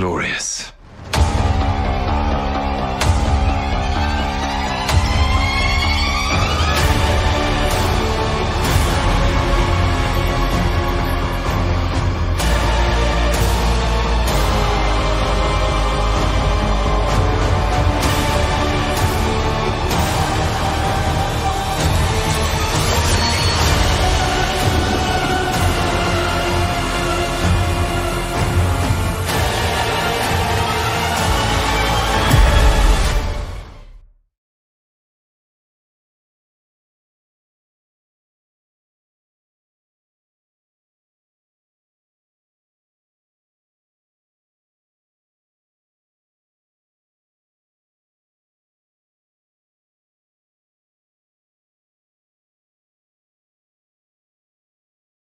glorious.